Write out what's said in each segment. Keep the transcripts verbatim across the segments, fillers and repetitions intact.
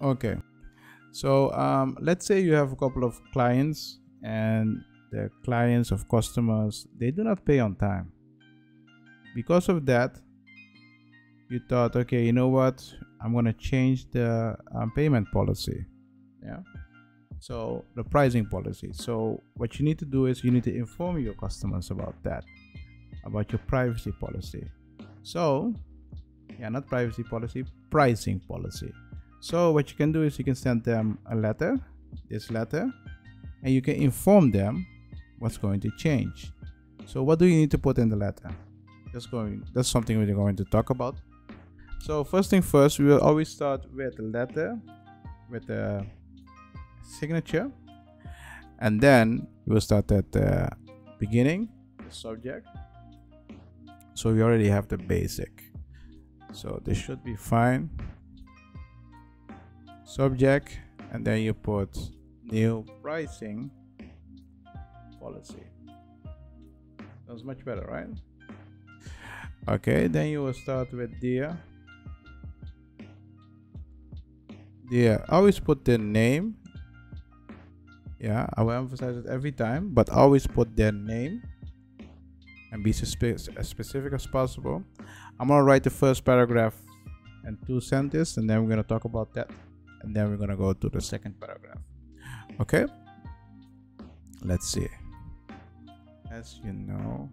Okay, so um, let's say you have a couple of clients, and the clients of customers, they do not pay on time. Because of that, you thought, okay, you know what, I'm gonna change the um, payment policy, yeah, so the pricing policy. So what you need to do is you need to inform your customers about that, about your privacy policy. So yeah, not privacy policy, pricing policy. So what you can do is you can send them a letter, this letter, and you can inform them what's going to change. So what do you need to put in the letter? That's going, that's something we're going to talk about. So first thing first, we will always start with a letter, with a signature, and then we will start at the beginning, the subject. So we already have the basic, so this should be fine. Subject, and then you put new pricing policy. Sounds much better, right? Okay, then you will start with dear. Dear, always put their name. Yeah, I will emphasize it every time, but always put their name and be as specific as possible. I'm gonna write the first paragraph and two sentences, and then we're gonna talk about that, and then we're gonna go to the second paragraph. Okay, let's see. As you know,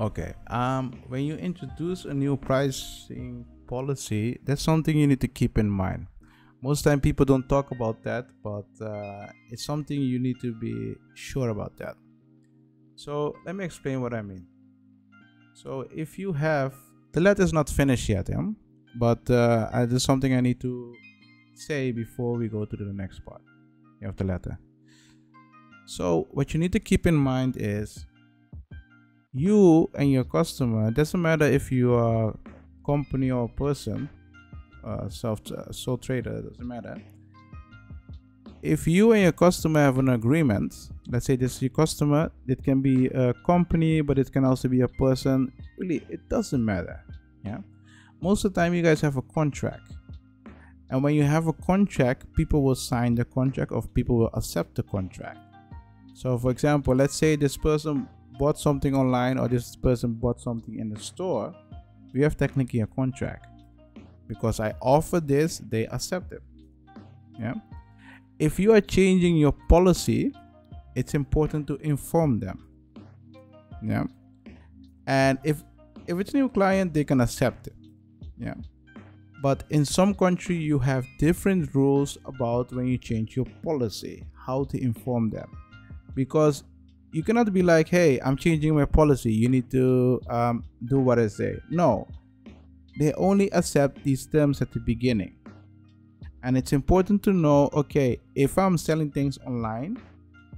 okay, um, when you introduce a new pricing policy, that's something you need to keep in mind. Most time people don't talk about that, but uh, it's something you need to be sure about that. So let me explain what I mean. So if you have, the letter is not finished yet, yeah? But uh, there's something I need to say before we go to the next part of the letter. So what you need to keep in mind is, you and your customer, it doesn't matter if you are a company or a person, uh, self, uh, sole trader, it doesn't matter. If you and your customer have an agreement, let's say this is your customer, it can be a company, but it can also be a person. Really, it doesn't matter. Yeah, most of the time you guys have a contract, and when you have a contract, people will sign the contract or people will accept the contract. So for example, let's say this person bought something online, or this person bought something in the store, we have technically a contract, because I offer this, they accept it. Yeah, if you are changing your policy, it's important to inform them. Yeah, and if if it's a new client, they can accept it. Yeah, but in some country you have different rules about when you change your policy, how to inform them, because you cannot be like, hey, I'm changing my policy, you need to um, do what I say. No, they only accept these terms at the beginning. And it's important to know, okay, if I'm selling things online,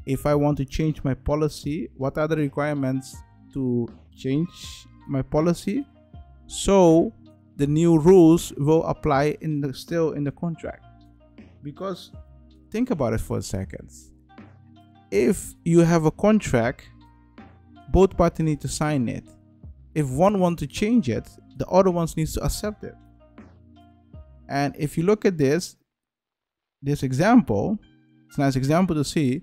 if I want to change my policy, what are the requirements to change my policy? So the new rules will apply in the, still in the contract. Because think about it for a second. If you have a contract, both parties need to sign it. If one wants to change it, the other one needs to accept it. And if you look at this, this example, it's a nice example to see.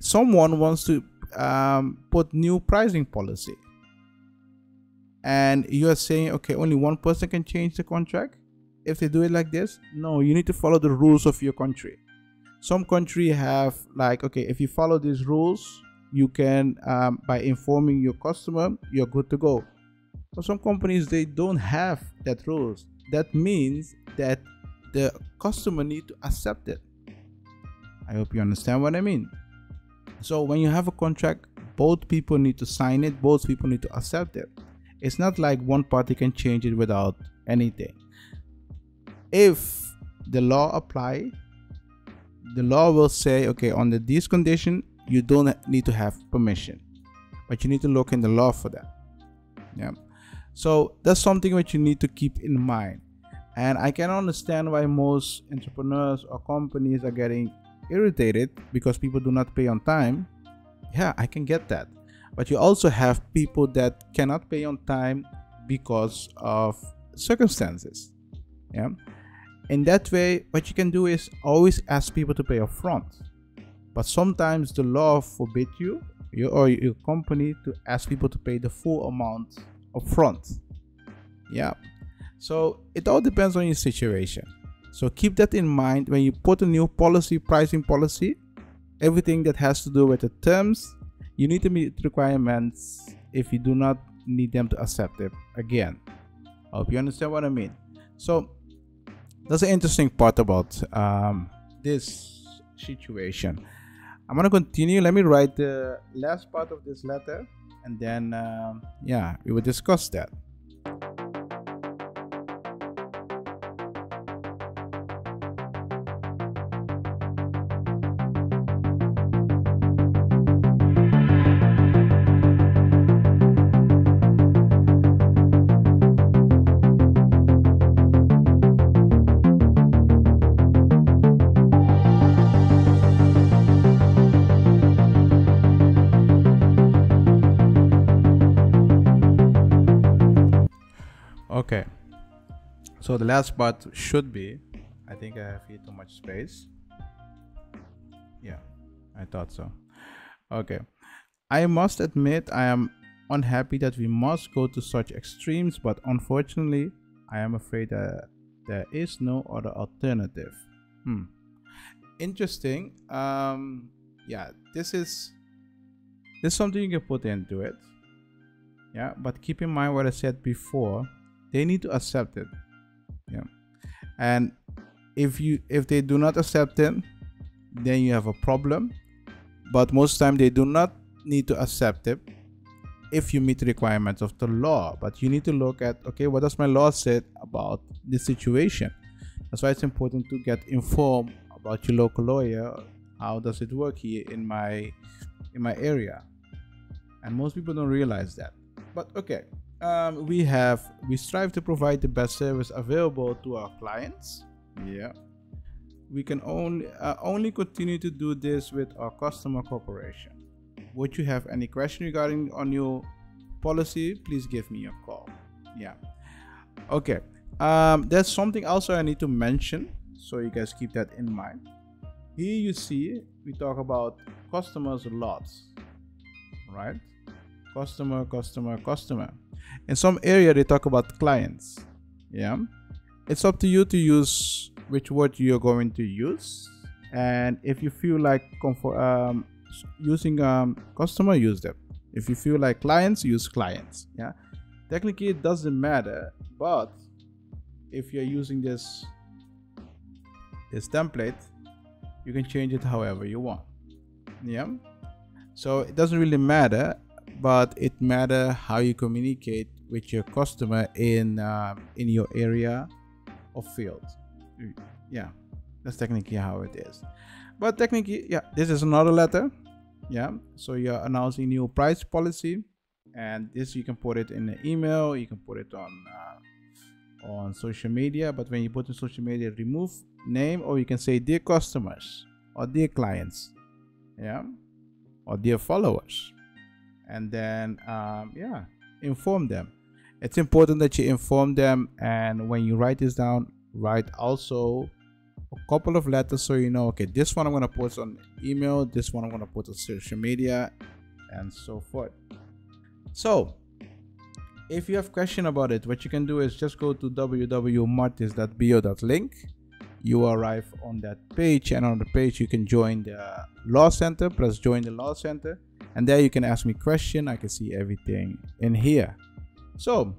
Someone wants to um, put new pricing policy. And you are saying, okay, only one person can change the contract. If they do it like this, no, you need to follow the rules of your country. Some country have like, okay, if you follow these rules, you can um, by informing your customer, you're good to go. But some companies, they don't have that rules. That means that the customer need to accept it. I hope you understand what I mean. So when you have a contract, both people need to sign it, both people need to accept it. It's not like one party can change it without anything. If the law apply, the law will say, okay, under these conditions, you don't need to have permission, but you need to look in the law for that. Yeah. So that's something which you need to keep in mind. And I can understand why most entrepreneurs or companies are getting irritated because people do not pay on time. Yeah, I can get that. But you also have people that cannot pay on time because of circumstances. Yeah. In that way, what you can do is always ask people to pay upfront. But sometimes the law forbids you, you or your company to ask people to pay the full amount upfront. Yeah. So it all depends on your situation. So keep that in mind when you put a new policy, pricing policy, everything that has to do with the terms. You need to meet requirements if you do not need them to accept it again. I hope you understand what I mean. So that's an interesting part about um, this situation. I'm gonna continue. Let me write the last part of this letter, and then um, yeah, we will discuss that. Okay, so the last part should be, I think I have here too much space. Yeah, I thought so. Okay, I must admit I am unhappy that we must go to such extremes, but unfortunately I am afraid that there is no other alternative. Hmm. Interesting. Um, yeah, this is, this is something you can put into it. Yeah, but keep in mind what I said before. They need to accept it. Yeah. And if you if they do not accept it, then you have a problem. But most of the time they do not need to accept it if you meet the requirements of the law. But you need to look at, okay, what does my law say about this situation? That's why it's important to get informed about your local lawyer. How does it work here in my in my area? And most people don't realize that. But okay. Um, we have we strive to provide the best service available to our clients. Yeah, we can only uh, only continue to do this with our customer cooperation. Would you have any question regarding on your policy? Please give me a call. Yeah. Okay. Um, there's something also I need to mention, so you guys keep that in mind. Here you see we talk about customers a lot, right? Customer, customer, customer. In some area they talk about clients. Yeah, it's up to you to use which word you're going to use, and if you feel like comfort, um, using um, customer, use them. If you feel like clients, use clients. Yeah, technically it doesn't matter, but if you're using this this template, you can change it however you want. Yeah, so it doesn't really matter. But it matters how you communicate with your customer in uh, in your area or field. Yeah, that's technically how it is. But technically, yeah, this is another letter. Yeah, so you're announcing new price policy, and this you can put it in an email. You can put it on uh, on social media. But when you put in social media, remove name, or you can say dear customers or dear clients. Yeah, or dear followers. And then um, yeah, inform them. It's important that you inform them, and when you write this down, write also a couple of letters so you know, okay, this one I'm going to post on email, this one I'm going to put on social media, and so forth. So if you have question about it, what you can do is just go to w w w dot martisz dot b o dot link. You arrive on that page, and on the page you can join the law center. Press join the law center. And there you can ask me question. I can see everything in here. So